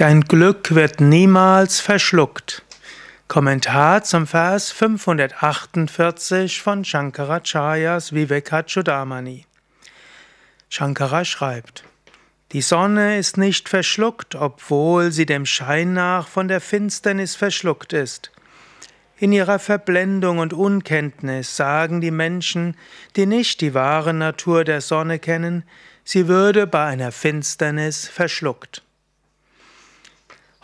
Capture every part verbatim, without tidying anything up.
Dein Glück wird niemals verschluckt. Kommentar zum Vers fünfhundertachtundvierzig von Shankaracharyas Viveka Chudamani. Shankara schreibt: Die Sonne ist nicht verschluckt, obwohl sie dem Schein nach von der Finsternis verschluckt ist. In ihrer Verblendung und Unkenntnis sagen die Menschen, die nicht die wahre Natur der Sonne kennen, sie würde bei einer Finsternis verschluckt.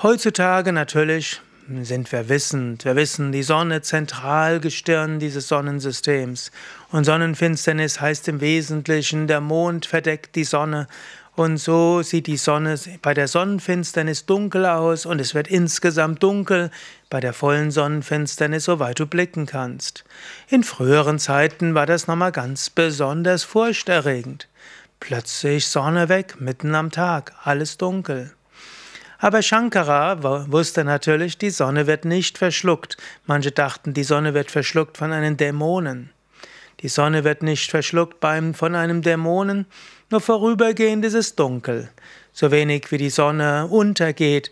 Heutzutage natürlich sind wir wissend. Wir wissen, die Sonne, Zentralgestirn dieses Sonnensystems. Und Sonnenfinsternis heißt im Wesentlichen, der Mond verdeckt die Sonne. Und so sieht die Sonne bei der Sonnenfinsternis dunkel aus und es wird insgesamt dunkel bei der vollen Sonnenfinsternis, soweit du blicken kannst. In früheren Zeiten war das nochmal ganz besonders furchterregend. Plötzlich Sonne weg, mitten am Tag, alles dunkel. Aber Shankara wusste natürlich, die Sonne wird nicht verschluckt. Manche dachten, die Sonne wird verschluckt von einem Dämonen. Die Sonne wird nicht verschluckt von einem Dämonen, nur vorübergehend ist es dunkel. So wenig wie die Sonne untergeht,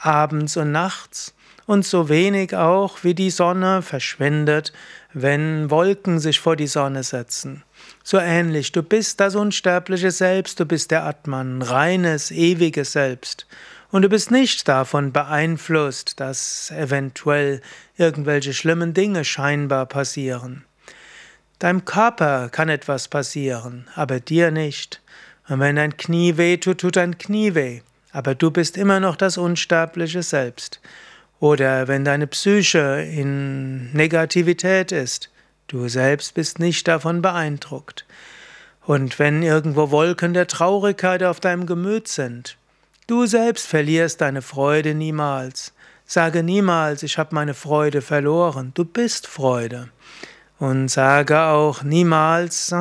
abends und nachts, und so wenig auch wie die Sonne verschwindet, wenn Wolken sich vor die Sonne setzen. So ähnlich, du bist das unsterbliche Selbst, du bist der Atman, reines, ewiges Selbst. Und du bist nicht davon beeinflusst, dass eventuell irgendwelche schlimmen Dinge scheinbar passieren. Deinem Körper kann etwas passieren, aber dir nicht. Und wenn dein Knie weh tut, tut dein Knie weh. Aber du bist immer noch das unsterbliche Selbst. Oder wenn deine Psyche in Negativität ist, du selbst bist nicht davon beeindruckt. Und wenn irgendwo Wolken der Traurigkeit auf deinem Gemüt sind, du selbst verlierst deine Freude niemals. Sage niemals, ich habe meine Freude verloren. Du bist Freude. Und sage auch niemals,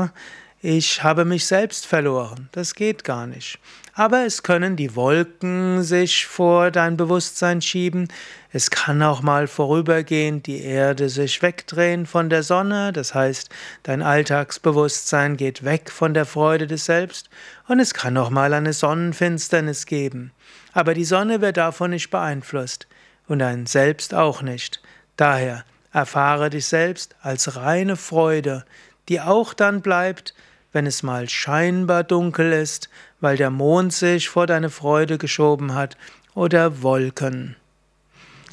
ich habe mich selbst verloren. Das geht gar nicht. Aber es können die Wolken sich vor dein Bewusstsein schieben. Es kann auch mal vorübergehend die Erde sich wegdrehen von der Sonne. Das heißt, dein Alltagsbewusstsein geht weg von der Freude des Selbst. Und es kann auch mal eine Sonnenfinsternis geben. Aber die Sonne wird davon nicht beeinflusst. Und dein Selbst auch nicht. Daher erfahre dich selbst als reine Freude, die auch dann bleibt, wenn es mal scheinbar dunkel ist, weil der Mond sich vor deine Freude geschoben hat oder Wolken.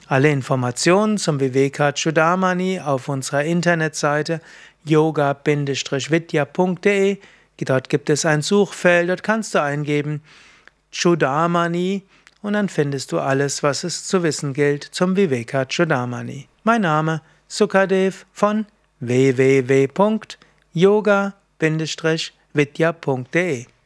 Alle Informationen zum Viveka Chudamani auf unserer Internetseite yoga Bindestrich vidya Punkt de. Dort gibt es ein Suchfeld, dort kannst du eingeben Chudamani und dann findest du alles, was es zu wissen gilt zum Viveka Chudamani. Mein Name Sukadev von w w w Punkt yoga Bindestrich vidya Punkt de